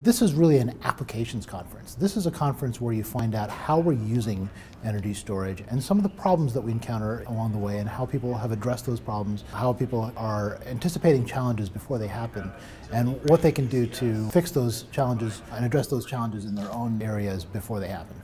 This is really an applications conference. This is a conference where you find out how we're using energy storage and some of the problems that we encounter along the way and how people have addressed those problems, how people are anticipating challenges before they happen, and what they can do to fix those challenges and address those challenges in their own areas before they happen.